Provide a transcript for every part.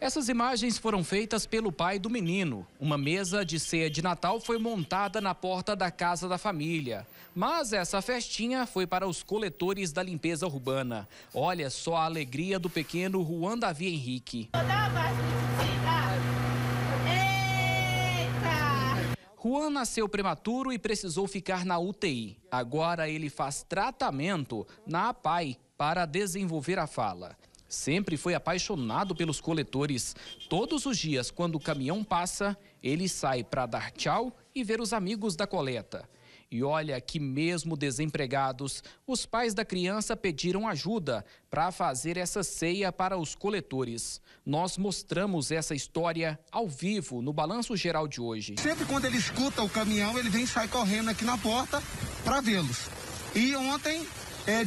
Essas imagens foram feitas pelo pai do menino. Uma mesa de ceia de Natal foi montada na porta da casa da família. Mas essa festinha foi para os coletores da limpeza urbana. Olha só a alegria do pequeno Juan Davi Henrique. Juan nasceu prematuro e precisou ficar na UTI. Agora ele faz tratamento na APAI para desenvolver a fala. Sempre foi apaixonado pelos coletores. Todos os dias, quando o caminhão passa, ele sai para dar tchau e ver os amigos da coleta. E olha que mesmo desempregados, os pais da criança pediram ajuda para fazer essa ceia para os coletores. Nós mostramos essa história ao vivo no Balanço Geral de hoje. Sempre quando ele escuta o caminhão, ele vem e sai correndo aqui na porta para vê-los. E ontem,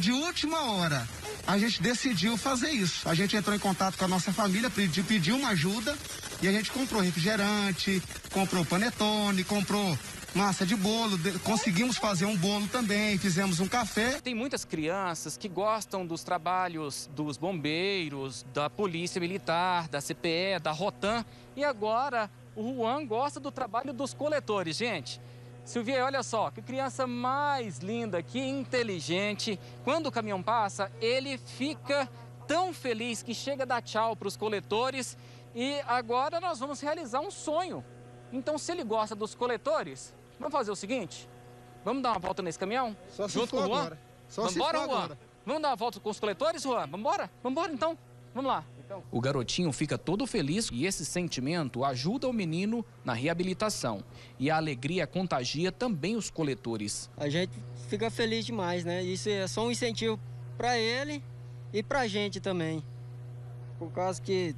de última hora, a gente decidiu fazer isso. A gente entrou em contato com a nossa família, pediu uma ajuda e a gente comprou refrigerante, comprou panetone, comprou massa de bolo, conseguimos fazer um bolo também, fizemos um café. Tem muitas crianças que gostam dos trabalhos dos bombeiros, da polícia militar, da CPE, da Rotan. E agora o Juan gosta do trabalho dos coletores, gente. Silvia, olha só, que criança mais linda, que inteligente. Quando o caminhão passa, ele fica tão feliz que chega a dar tchau para os coletores. E agora nós vamos realizar um sonho. Então, se ele gosta dos coletores, vamos fazer o seguinte, vamos dar uma volta nesse caminhão? Só se junto for com o Juan? Agora. Só se for agora. Vamos dar uma volta com os coletores, Juan? Vambora? Vambora, então. Vamos lá. O garotinho fica todo feliz e esse sentimento ajuda o menino na reabilitação. E a alegria contagia também os coletores. A gente fica feliz demais, né? Isso é só um incentivo para ele e para a gente também. Por causa que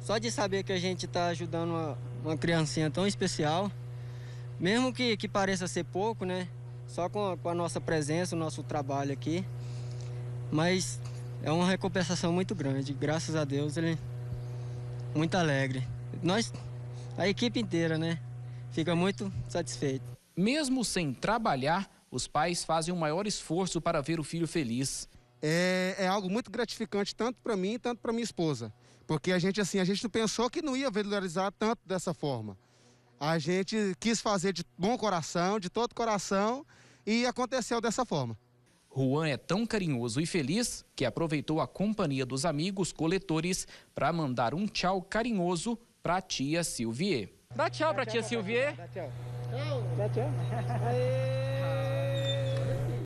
só de saber que a gente está ajudando uma criancinha tão especial, mesmo que pareça ser pouco, né? Só com a nossa presença, o nosso trabalho aqui, mas é uma recompensação muito grande, graças a Deus, ele é muito alegre. Nós, a equipe inteira, né, fica muito satisfeito. Mesmo sem trabalhar, os pais fazem o maior esforço para ver o filho feliz. É algo muito gratificante, tanto para mim, tanto para minha esposa. Porque a gente não pensou que não ia valorizar tanto dessa forma. A gente quis fazer de bom coração, de todo coração, e aconteceu dessa forma. Juan é tão carinhoso e feliz que aproveitou a companhia dos amigos coletores para mandar um tchau carinhoso para a tia Silvier. Dá tchau para a tia Silvier. Dá tchau. Dá tchau.